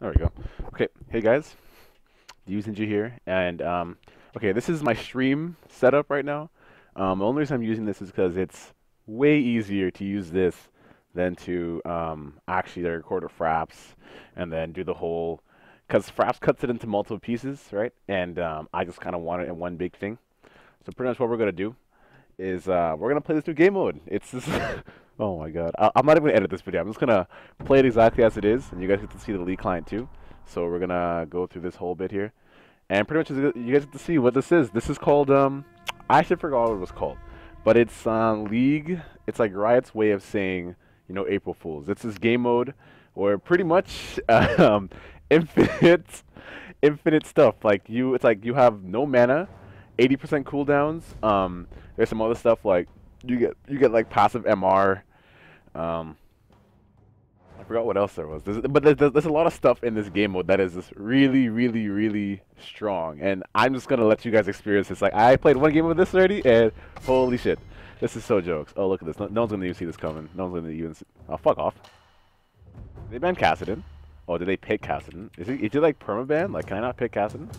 There we go. Okay, hey guys, DeviasNinja here, and okay, this is my stream setup right now. The only reason I'm using this is because it's way easier to use this than to actually record a Fraps and then do the whole, because Fraps cuts it into multiple pieces, right? And I just kind of want it in one big thing. So pretty much what we're gonna do is we're gonna play this new game mode. It's this. Oh my god. I'm not even going to edit this video. I'm just going to play it exactly as it is, and you guys get to see the League client too. So we're going to go through this whole bit here. And pretty much you guys get to see what this is. This is called, I actually forgot what it was called. But it's League, it's like Riot's way of saying, you know, April Fools. It's this game mode where pretty much infinite stuff. Like it's like you have no mana, 80% cooldowns. There's some other stuff like you get like passive MR. I forgot what else there was. But there's a lot of stuff in this game mode that is just really, really, really strong. And I'm just going to let you guys experience this. Like, I played one game of this already, and holy shit. This is so jokes. Oh, look at this. No one's going to even see this coming. No one's going to even see. Oh, fuck off. They banned Kassadin. Oh, did they pick Kassadin? Is it like permaban? Like, can I not pick Kassadin?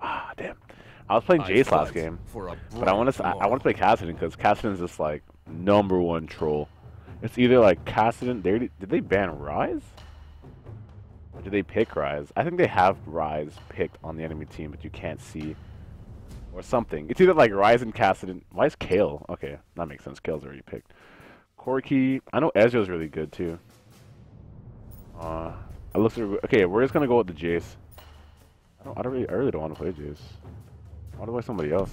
Ah, damn. I was playing Jayce last game, but I want to play Kassadin because Kassadin is just like #1 troll. It's either like Kassadin. Did they ban Ryze? Or did they pick Ryze? I think they have Ryze picked on the enemy team, but you can't see or something. It's either like Ryze and Kassadin. Why is Kale? Okay, that makes sense. Kale's already picked. Corki. I know Ezreal's really good too. It looks okay. We're just gonna go with the Jayce. I really don't want to play Jayce. Why do I somebody else?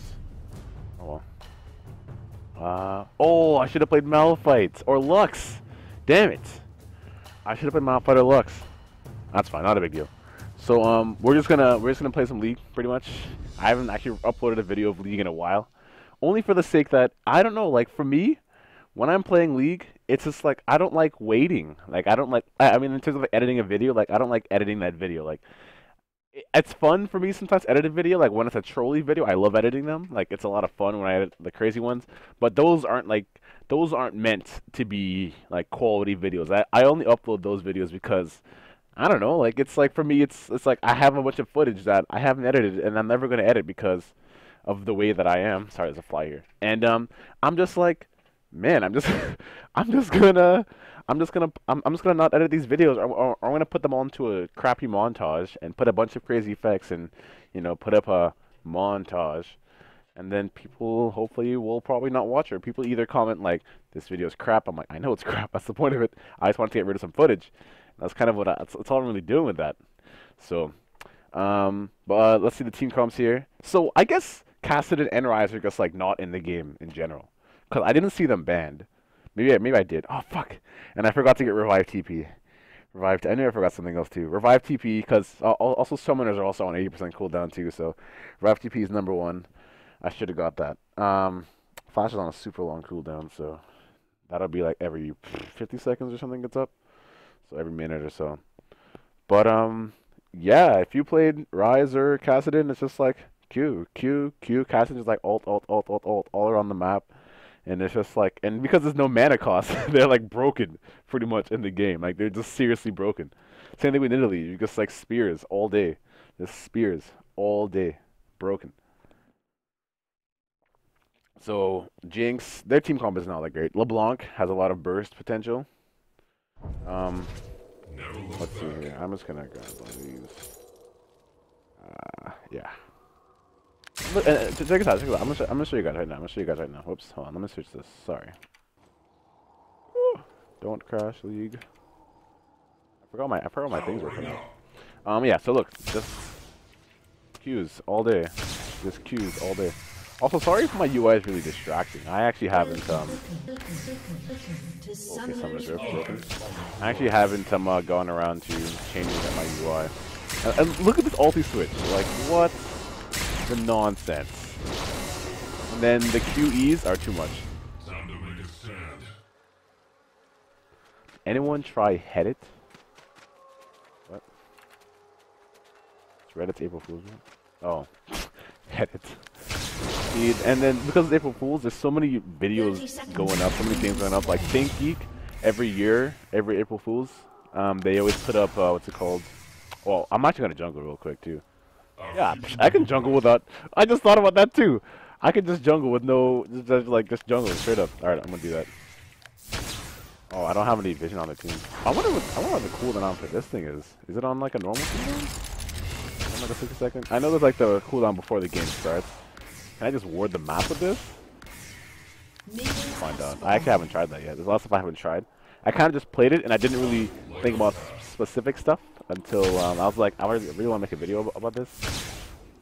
Oh well. Oh, I should have played Malphite or Lux. Damn it! I should have played Malphite or Lux. That's fine, not a big deal. So we're just gonna play some League, pretty much. I haven't actually uploaded a video of League in a while, only for the sake that I don't know. Like for me, when I'm playing League, it's just like I don't like waiting. Like I don't like. I mean, in terms of editing a video, like I don't like editing that video. Like. It's fun for me sometimes to edit a video, like when it's a trolley video, I love editing them. Like it's a lot of fun when I edit the crazy ones. But those aren't meant to be like quality videos. I only upload those videos because I don't know, like it's like for me it's like I have a bunch of footage that I haven't edited and I'm never gonna edit because of the way that I am. Sorry, there's a fly here. And I'm just like, man, I'm just gonna not edit these videos. Or I'm gonna put them all into a crappy montage and put a bunch of crazy effects and, you know, put up a montage, and then people hopefully will probably not watch it. People either comment like this video is crap. I'm like, I know it's crap. That's the point of it. I just want to get rid of some footage. That's kind of what that's all I'm really doing with that. So, but let's see the team comps here. So I guess Kassadin and Ryze are just like not in the game in general because I didn't see them banned. Maybe I did. Oh, fuck. And I forgot to get Revive TP. I knew I forgot something else, too. Revive TP, because also summoners are also on 80% cooldown, too. So, Revive TP is #1. I should have got that. Flash is on a super long cooldown, so that'll be like every 50 seconds or something gets up. So, every minute or so. But, yeah, if you played Ryze or Kassadin, it's just like Q. Kassadin is like alt, all around the map. And it's just like, and because there's no mana cost, they're like broken pretty much in the game. Like they're just seriously broken. Same thing with Nidalee. You just like spears all day. Just spears all day. Broken. So Jinx, their team comp is not that great. LeBlanc has a lot of burst potential. Let's see here. I'm just gonna grab one of these. Yeah. Check this out, check this out. I'm gonna show you guys right now. Whoops, hold on. Let me switch this. Sorry. Woo. Don't crash, League. I forgot my things were coming out. Yeah. So look, just Qs all day. Just Qs all day. Also, sorry if my UI is really distracting. I actually haven't gone around to changing my UI. And look at this ulti switch. Like what? The nonsense. And then the QEs are too much. Anyone try Reddit? What? It's Reddit's April Fool's. Oh, Reddit. And then because it's April Fool's, there's so many videos going up, so many things going up. Like ThinkGeek, every year, every April Fool's, they always put up what's it called? Well, I'm actually gonna jungle real quick too. Yeah, I can jungle without. I just thought about that too. I can just jungle with no, just jungle straight up. All right, I'm gonna do that. Oh, I don't have any vision on the team. I wonder what the cooldown for this thing is. Is it on like a normal cooldown? On like a 60 second? I know there's like the cooldown before the game starts. Can I just ward the map with this? Find out. I actually haven't tried that yet. There's a lot of stuff I haven't tried. I kind of just played it and I didn't really think about specific stuff until I was like, I really want to make a video about this.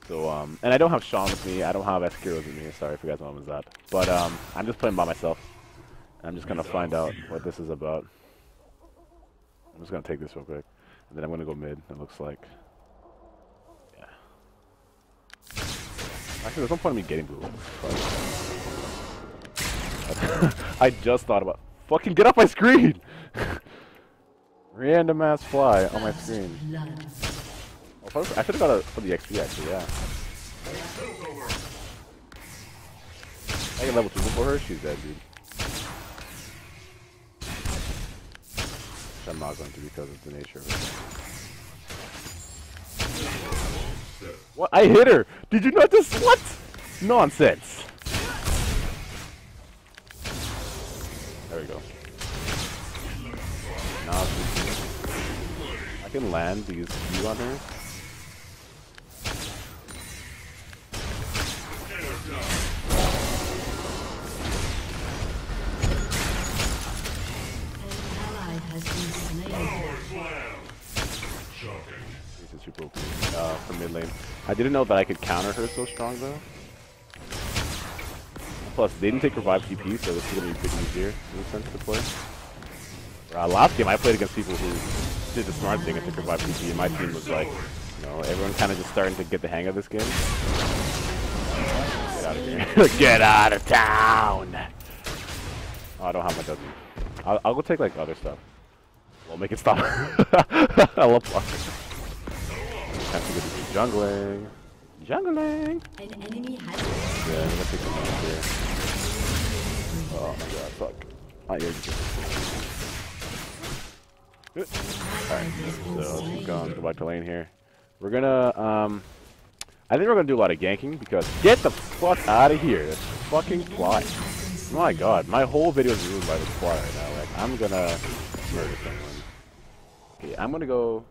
So, and I don't have Sean with me. I don't have Escuros with me. Sorry, I forgot what was that. But I'm just playing by myself. I'm just gonna find out what this is about. I'm just gonna take this real quick, and then I'm gonna go mid. It looks like, yeah. Actually, there's no point in me getting blue. I just thought about. Fucking get off my screen! Random ass fly on my screen. Well, I should have got it for the XP actually, yeah. I can level 2 before her, she's dead, dude. I'm not going to because of the nature of it. What? I hit her! Did you notice? What? Nonsense! There we go. Nah, I can land these few on her. For mid lane. I didn't know that I could counter her so strong though. Plus, they didn't take revive TP, so this is gonna be big easier in a sense to play. Last game I played against people who did the smart thing and took revive TP, and my team was like, you know, everyone kind of just starting to get the hang of this game. Get out of here! Get out of town! Oh, I don't have my W. I'll go take like other stuff. We'll make it stop. I love blocking. Have to get to do jungling. Jungling! An enemy has yeah, I'm gonna pick him up here. Oh my god, fuck. Not yours. Alright, so she's gone. Go back to lane here. We're gonna, I think we're gonna do a lot of ganking because get the fuck out of here. That's fucking plot. My god, my whole video is ruined by this plot right now. Like, I'm gonna murder someone. Okay, I'm gonna go.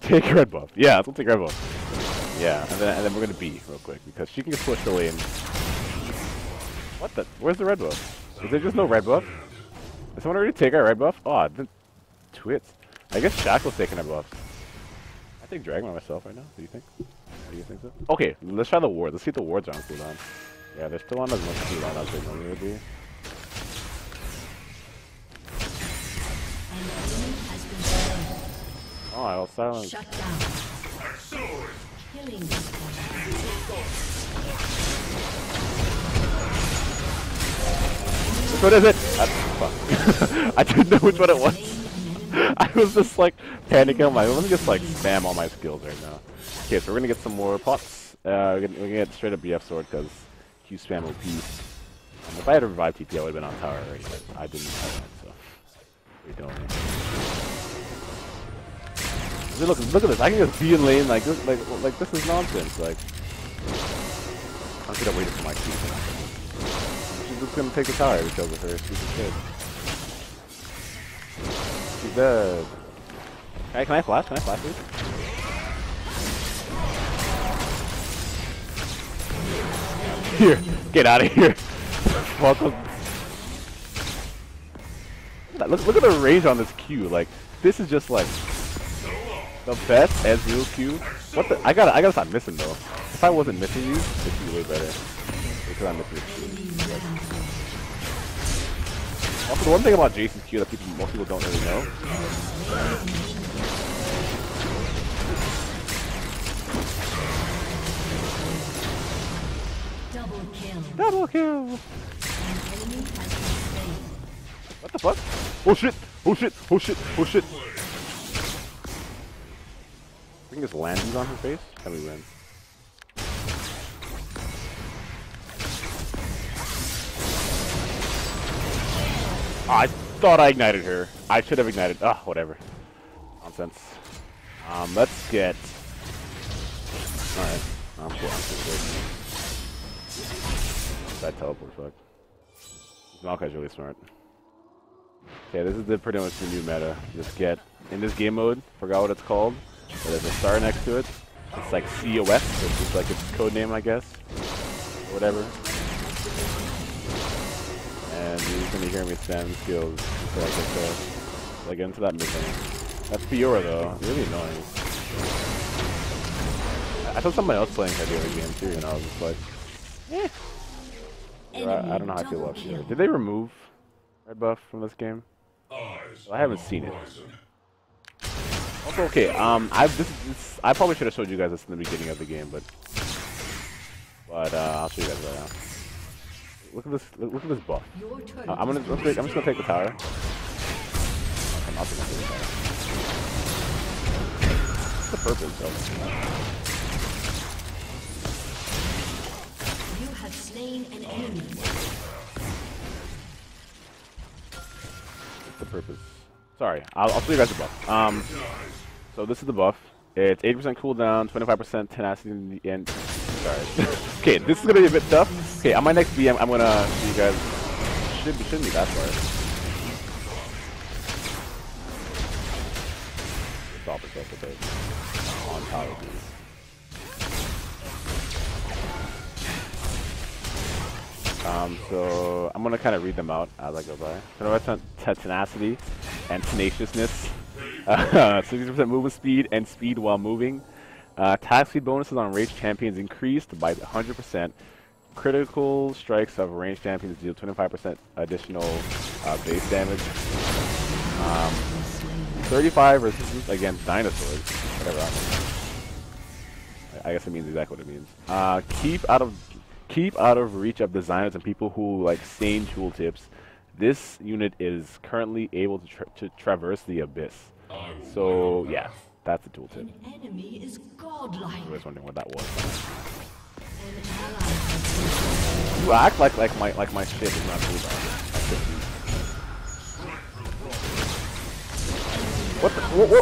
Take red buff. Yeah, let's take red buff. Yeah, and then we're gonna B real quick because she can just push the lane. What the? Where's the red buff? Is there just no red buff? Did someone already take our red buff? Aw, oh, twits. I guess Shackle's taking our buffs. I think Dragon by myself right now. Do you think? Do you think so? Okay, let's try the ward. Let's see if the wards are on cooldown. Yeah, they're still on as much cooldown as they normally would be. Oh, I was silent. Shut down. Killing. Which one is it? Fuck. I didn't know which one it was. I was just like panicking. I'm like, let me just like spam all my skills right now. Okay, so we're gonna get some more pots. We're gonna get straight up BF sword because Q spam OP. And if I had a revive TP, I would have been on tower already. But I didn't have that, so we don't. Look at this! I can just be in lane like this is nonsense. Like, I should have waited for my Q. She's just gonna take the tower because of her stupid kid. She's dead. Alright, can I flash? Can I flash you? Here, get out of here! Welcome. Look at the range on this Q. Like, this is just like. The best Ezreal Q. What the? I gotta stop missing though. If I wasn't missing you, this would be way better. Because I'm missing you. Like. Also, the one thing about Jayce's Q that most people don't really know. Double kill. Double kill. What the fuck? Oh shit! Oh shit! Oh shit! Oh shit! We can just land these on her face, and we win. Oh, I thought I ignited her. I should have ignited. Ah, whatever. Nonsense. Let's get... Alright. I'm sure that teleport fucked. Malphite's really smart. Okay, this is pretty much the new meta. Just get in this game mode, forgot what it's called, but there's a star next to it. It's like COS, which is like its code name, I guess. Or whatever. And you're just gonna hear me spam skills until I get there. Like into that mid-lane. That's Fiora though, really annoying. I saw somebody else playing heavy other game too, and I was just like, eh. I don't know how I feel about Fiora. Did they remove red buff from this game? I haven't seen it. Also, okay, I probably should have showed you guys this in the beginning of the game, but I'll show you guys right now. Look at this buff. I'm just gonna take the tower. I'm not gonna take the tower. What's the purpose of it? You have slain an enemy. What's the purpose? Sorry, I'll show you guys the buff. So this is the buff. It's 80% cooldown, 25% tenacity in the end. Sorry. Okay, this is gonna be a bit tough. Okay, on my next BM, I'm gonna see you guys. Shouldn't be that far. Stop yourself a bit. On top of these. So I'm gonna kind of read them out as I go by. 25% tenacity and tenaciousness. 60% movement speed and speed while moving. Attack speed bonuses on ranged champions increased by 100%. Critical strikes of ranged champions deal 25% additional base damage. 35 resistance against dinosaurs. Whatever that means. I guess it means exactly what it means. Keep out of reach of designers and people who like same tooltips. This unit is currently able to traverse the abyss. So yeah. That's a tooltip. An enemy is godlike. I was wondering what that was. You act like my shit is not cool. What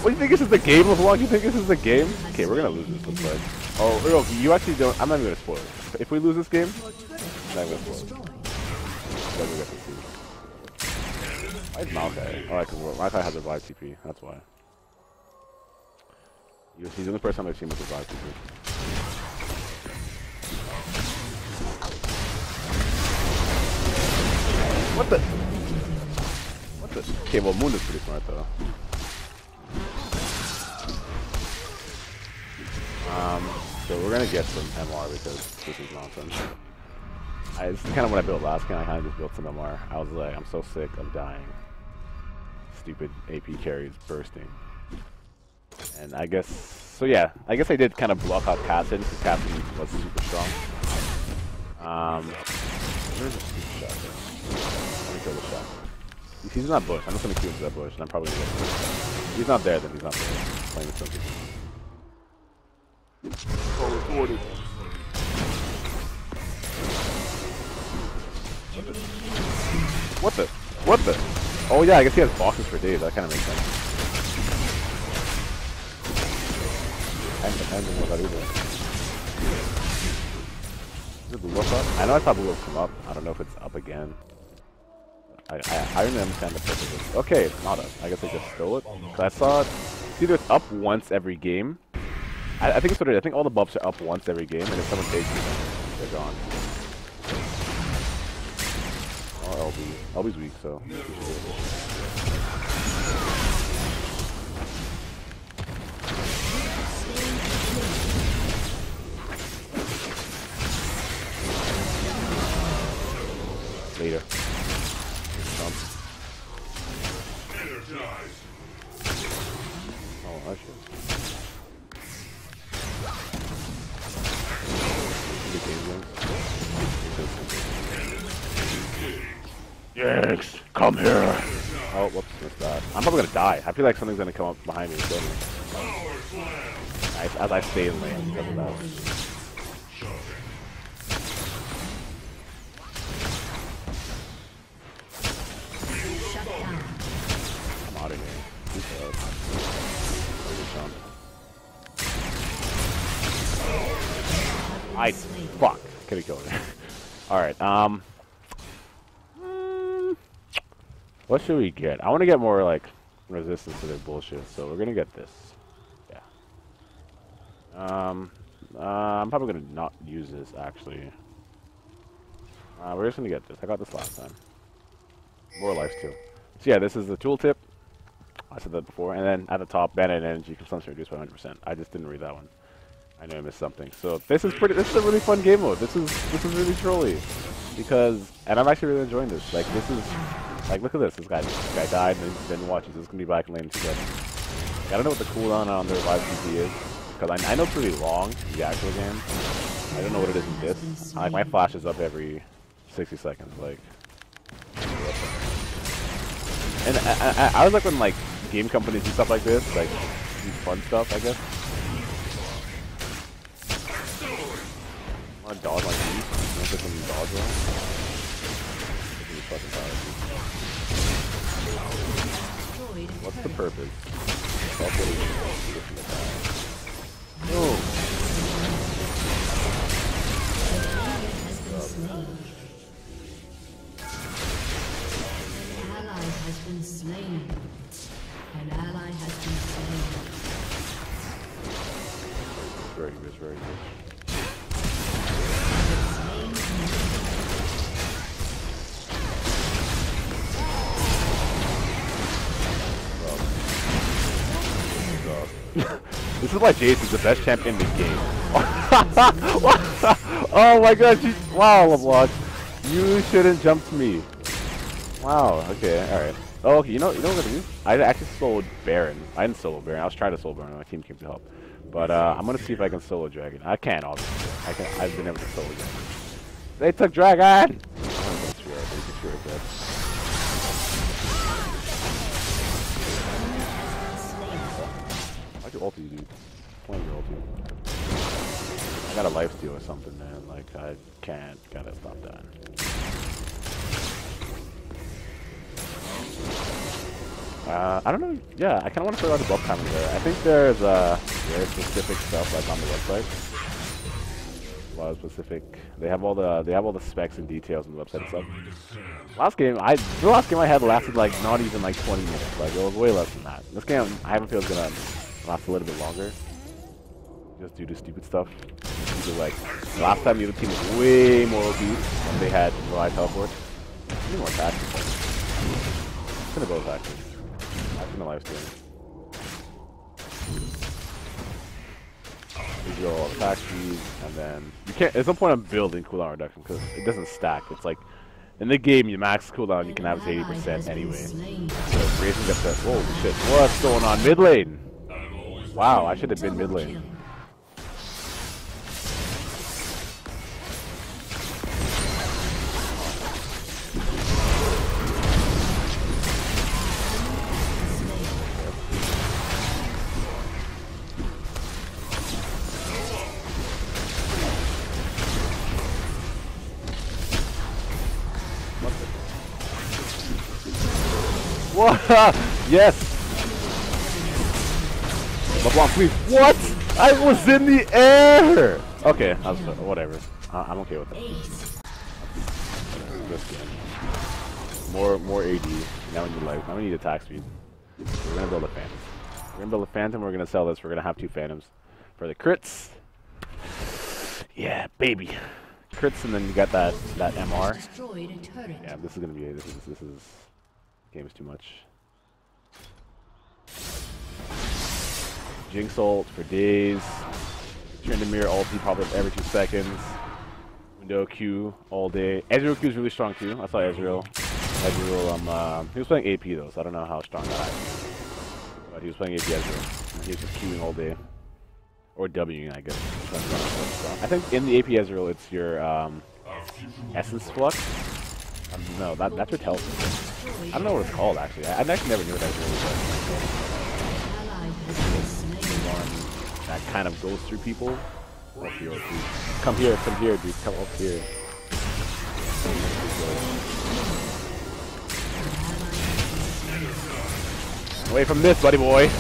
do you think this is the game of luck? You think this is the game? Okay, we're gonna lose this. Looks like. Oh, you actually don't. I'm not even gonna spoil it. If we lose this game, I'm not gonna spoil it. Why is Malphite? Alright, Malphite has revived TP. That's why. He's the only person I've seen with the vibe. What the? What the? Okay, well, Moon is pretty smart though. So we're gonna get some MR because this is nonsense. This is kind of what I built last game. I kind of just built some MR. I was like, I'm so sick, I'm dying. Stupid AP carries bursting. And I guess, so yeah, I guess I did kind of block out Kassadin because Kassadin was super strong. There's a stupid shot there. I'm gonna kill the shot. If he's not bush, I'm just gonna kill that bush, and I'm probably gonna kill him. He's not there, then he's not there. I'm playing with something. What the? What the? Oh yeah, I guess he has boxes for days, that kind of makes sense. Is it Blue Wolf up? I know I saw Blue Wolf come up. I don't know if it's up again. I don't understand the purpose of this. Okay, it's not up. I guess I just stole it. Cause I saw it. It's either it's up once every game. I think it's what it is. I think all the buffs are up once every game, and if someone takes you, they're gone. Or LB. LB's weak, so. Later. Oh, I should. Yes, come here. Oh, whoops, missed that. I'm probably gonna die. I feel like something's gonna come up behind me and kill me. As I stay in lane, because of that. I fuck. Could have killed her. All right. What should we get? I want to get more like resistance to their bullshit, so we're gonna get this. Yeah. I'm probably gonna not use this actually. We're just gonna get this. I got this last time. More life too. So yeah, this is the tooltip. I said that before, and then at the top, bandit energy consumption reduced by 100%. I just didn't read that one. I know I missed something. So this is pretty. This is a really fun game mode. This is really trolly, because and I'm actually really enjoying this. Like this is like look at this. This guy died and then watches. This is gonna be back in lane 2. I don't know what the cooldown on their live PP is, because I know it's pretty long the actual game. I don't know what it is in this. Like my flash is up every 60 seconds. Like, and I was like when like game companies do stuff like this, like do fun stuff, I guess. I wanna dodge like these. I don't think I'm gonna dodge one. What's the purpose? No. An ally has been slain. An ally has been slain. Very good, very good. This is why Jayce is the best champ in the game. Oh my god, she's... Wow, LeBlanc. You shouldn't jump to me. Wow, okay, alright. Oh, okay, you know what I'm gonna do? I actually soloed Baron. I didn't solo Baron. I was trying to solo Baron. My team came to help. But I'm gonna see if I can solo Dragon. I can't, obviously. I've been able to solo Dragon. They took Dragon! Oh, that's weird. They took Dragon. Ulti, dude. Plenty of ulti. I got a life steal or something, man. Like, I can't. Gotta stop that. I don't know. Yeah, I kind of want to figure out the buff timing there. I think there's very specific stuff like on the website. A lot of specific. They have all the specs and details on the website and stuff. The last game I had lasted like not even like 20 minutes. Like it was way less than that. This game I haven't feel it's gonna last a little bit longer, just due to stupid stuff. Either, like last time, the other team was way more OP when they had Rely Teleport. I need more tactics. It's gonna go tactics. That's in the lifestream. You go all the attack speeds, and then you can't. There's no point in building cooldown reduction because it doesn't stack. It's like in the game, you max cooldown, you can have 80% anyway. So raising up that. Holy shit! What's going on mid lane? Wow, I should have been mid lane. What? Yes! LeBlanc, please. What? I was in the air! Okay, I was, whatever. I'm okay with that. More AD. Now we need life. Now we need attack speed. We're gonna build a Phantom. We're gonna build a Phantom. We're gonna sell this. We're gonna have 2 Phantoms for the crits. Yeah, baby. Crits, and then you got that MR. Yeah, this is gonna be. This is. Game is too much. Jinx ult for days. Turn to mirror ulti probably every 2 seconds. Window Q all day. Ezreal Q is really strong too. I saw Ezreal. He was playing AP though, so I don't know how strong that is. But he was playing AP Ezreal. He was just queuing all day. Or Wing, I guess. I think in the AP Ezreal it's your Essence Flux. No, that's your teleport. I don't know what it's called actually. I actually never knew what Ezreal was. That kind of goes through people. Oh, Fiora, dude. Come here, dude. Come up here. Away from this, buddy boy.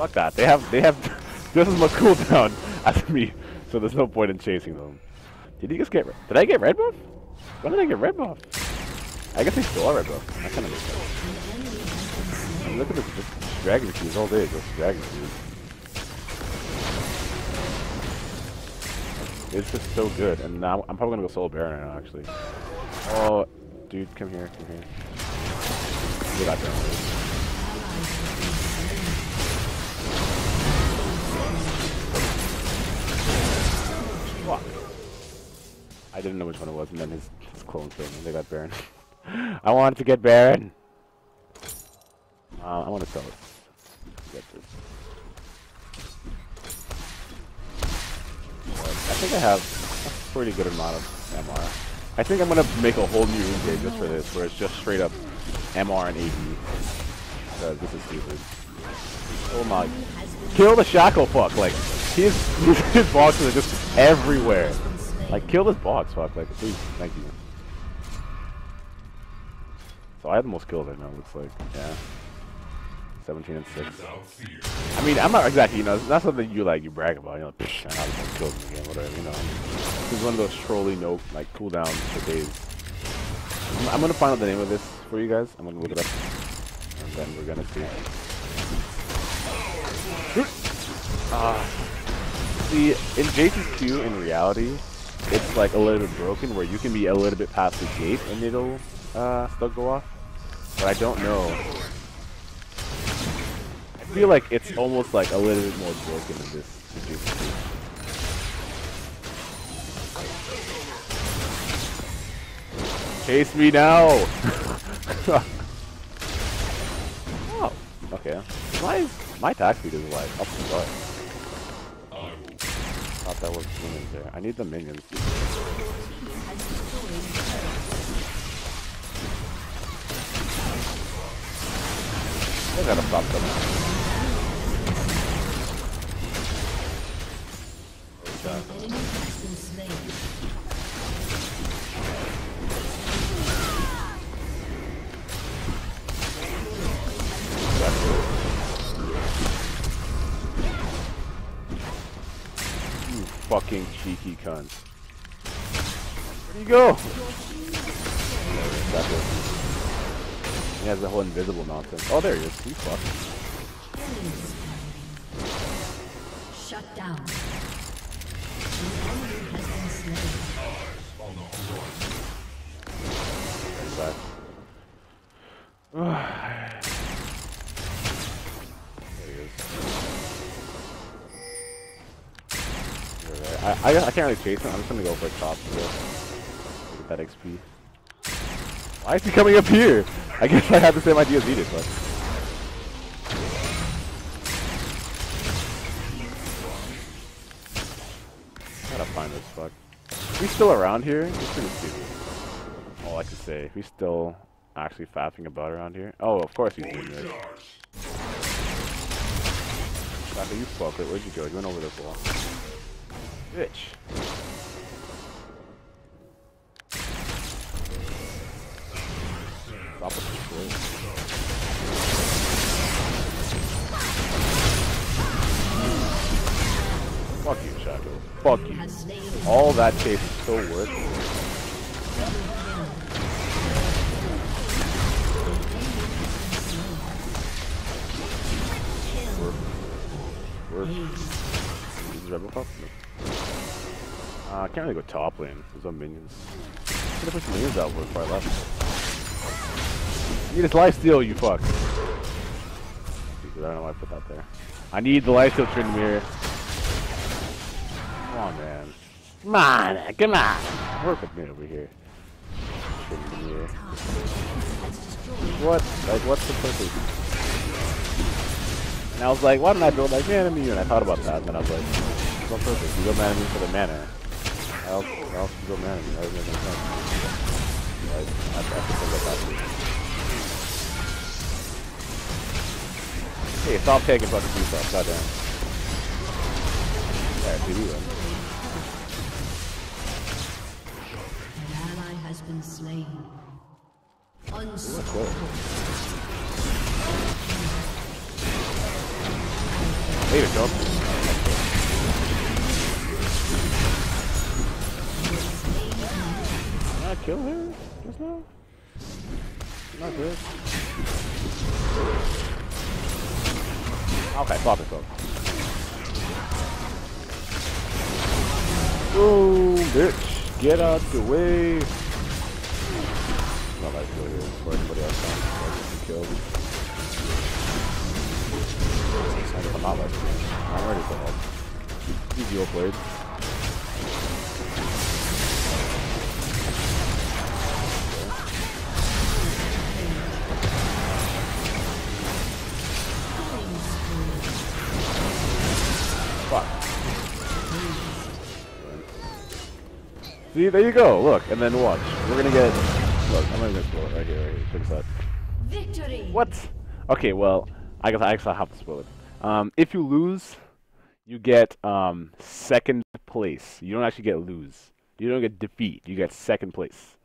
Fuck that. They have just as much cooldown as me, so there's no point in chasing them. Did you just get? Did I get red buff? When did I get red buff? I guess I still are red buff. That kind of makes sense. I mean, look at this, just dragon keys all day. Just dragon keys. It's just so good. And now I'm probably gonna go solo Baron right now, actually. Oh, dude, come here, come here. We got Baron. Fuck. I didn't know which one it was, and then his clone thing, and they got Baron. I wanted to get Baron! I want to sell it. Get this. I think I have a pretty good amount of MR. I think I'm going to make a whole new rune game just for this, where it's just straight up MR and AD. This is stupid. Oh my. Kill the Shaco fuck, like, his boxes are just everywhere. Like, kill this box, fuck, like, please, thank you. So I have the most kills right now, it looks like, yeah. 17 and 6. I mean, I'm not exactly, you know, it's not something you, like, you brag about, you know, like, I have the most kills in the game, whatever, you know. This is one of those trolley, no, like, cooldowns for days. I'm gonna find out the name of this for you guys, I'm gonna look it up, and then we're gonna see. See, in Jayce's Q, in reality, it's like a little bit broken where you can be a little bit past the gate and it'll still go off, but I don't know. I feel like it's almost like a little bit more broken than this. Chase me now! Oh, okay. My attack speed is like up and up. I thought that was minions there. I need the minions. I gotta stop them. You fucking cheeky cunt. Where'd you go? That's it. He has the whole invisible nonsense. Oh, there he is. He's fucked. Shut down. There he is. I can't really chase him. I'm just gonna go for a top to get that XP. Why is he coming up here? I guess I had the same idea as he did, but... Gotta find this fuck. If he's still around here, he's pretty stupid. All I can say. If he's still actually faffing about around here... Oh, of course he's doing this. Shaco, you fucker. Where'd you go? You went over this wall. Bitch. Stop it, fuck you, Shaco. Fuck you. All that chase is so worth it. Is this Rebel Pop? No. I can't really go top lane. There's no minions. I'm gonna put some minions out with far left. Need his lifesteal, you fuck. I don't know why I put that there. I need the lifesteal, Trinmere. Come on, man. Come on, come on. Work with me over here. Trinmere. What? Like, what's the purpose? And I was like, why didn't I build like mana me? And I thought about that, and then I was like, what's the purpose? You go mana me for the mana. I also go mana me. That doesn't make any sense. I have to think about that. Hey, stop taking fucking two shots, goddamn. Alright, see you then. An ally has been slain. Let's go. There we go. Did I kill her just now? Not good. Okay, pop it though. Oh, bitch. Get out the way. Not like go here before anybody else comes. Get killed. I'm not ready. I'm ready for help. Easy well played. Fuck. See, there you go. Look, and then watch. We're gonna get. Look, I'm gonna spoil it right here. Right here. Fix that. Victory. What? Okay, well, I guess I actually have to spoil it. If you lose, you get second place. You don't actually get lose. You don't get defeat. You get second place.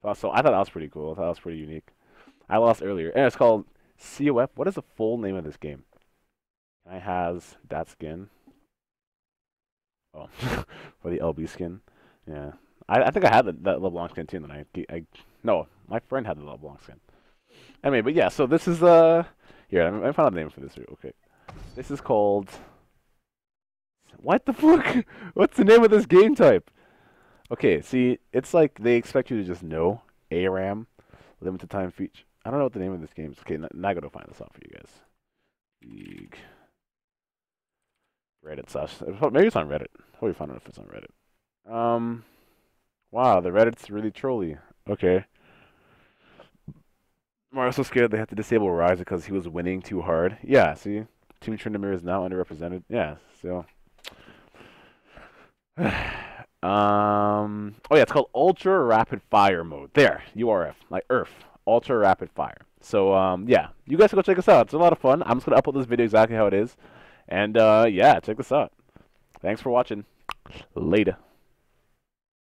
So I thought that was pretty cool. I thought that was pretty unique. I lost earlier. And it's called COF. What is the full name of this game? I has that skin. Oh, for the LB skin. Yeah. I think I had that LeBlanc skin too. And then no, my friend had the LeBlanc skin. Anyway, but yeah, so this is, here, I found out the name for this here. Okay. This is called... What the fuck? What's the name of this game type? Okay, see, it's like they expect you to just know. ARAM, limited time feature. I don't know what the name of this game is. Okay, now I gotta find this out for you guys. League. Reddit / maybe it's on Reddit. How do we find out if it's on Reddit? Wow, the Reddit's really trolly. Okay. Mario's so scared they had to disable Ryze because he was winning too hard. Yeah, see? Team Tryndamere is now underrepresented. Yeah, so. Oh, yeah, it's called Ultra Rapid Fire Mode. There, URF, like ERF, Ultra Rapid Fire. So, yeah, you guys can go check this out. It's a lot of fun. I'm just going to upload this video exactly how it is. And, yeah, check this out. Thanks for watching. Later.